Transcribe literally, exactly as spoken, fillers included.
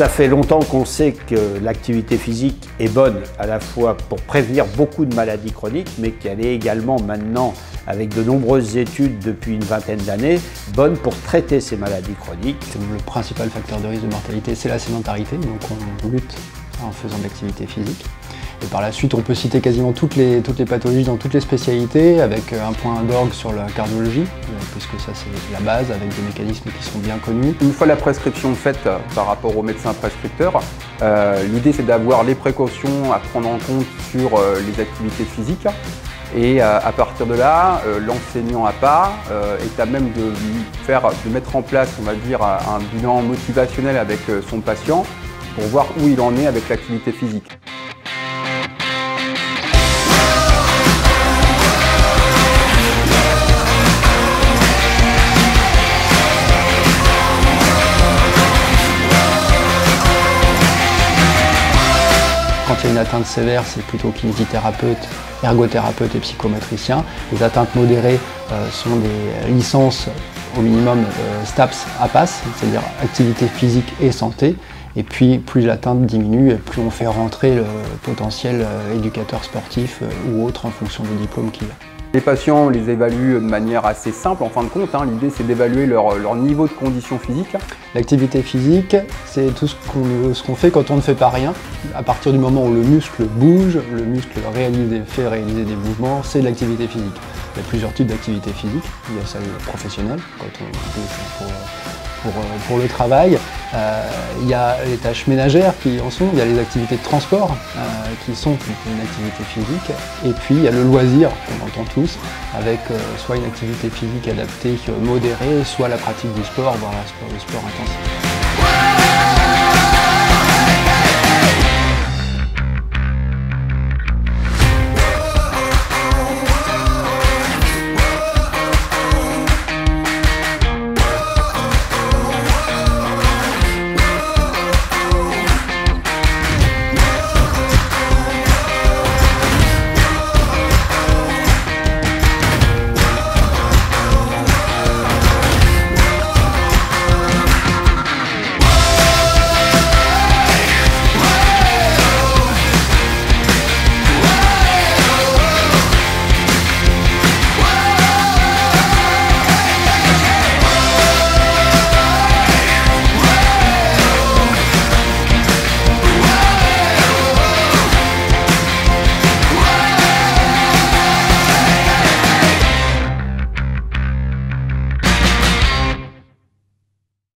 Ça fait longtemps qu'on sait que l'activité physique est bonne à la fois pour prévenir beaucoup de maladies chroniques, mais qu'elle est également maintenant, avec de nombreuses études depuis une vingtaine d'années, bonne pour traiter ces maladies chroniques. Le principal facteur de risque de mortalité, c'est la sédentarité, donc on lutte en faisant de l'activité physique. Et par la suite, on peut citer quasiment toutes les, toutes les pathologies dans toutes les spécialités, avec un point d'orgue sur la cardiologie, puisque ça c'est la base, avec des mécanismes qui sont bien connus. Une fois la prescription faite par rapport au médecin prescripteur, euh, l'idée c'est d'avoir les précautions à prendre en compte sur euh, les activités physiques. Et euh, à partir de là, euh, l'enseignant à part euh, est à même de, faire, de mettre en place, on va dire, un bilan motivationnel avec euh, son patient pour voir où il en est avec l'activité physique. Quand il y a une atteinte sévère, c'est plutôt kinésithérapeute, ergothérapeute et psychomotricien. Les atteintes modérées euh, sont des licences au minimum euh, STAPS à passe, c'est-à-dire activité physique et santé. Et puis plus l'atteinte diminue, plus on fait rentrer le potentiel euh, éducateur sportif euh, ou autre en fonction du diplôme qu'il a. Les patients, on les évalue de manière assez simple en fin de compte. Hein, l'idée c'est d'évaluer leur, leur niveau de condition physique. L'activité physique, c'est tout ce qu'on ce qu'on fait quand on ne fait pas rien. À partir du moment où le muscle bouge, le muscle réalise des, fait réaliser des mouvements, c'est de l'activité physique. Il y a plusieurs types d'activités physiques. Il y a celle professionnelle, quand on bouge pour, pour, pour le travail. Euh, il y a les tâches ménagères qui en sont. Il y a les activités de transport euh, qui sont une activité physique. Et puis il y a le loisir qu'on entend tous, avec euh, soit une activité physique adaptée, modérée, soit la pratique du sport, voire le sport intensif.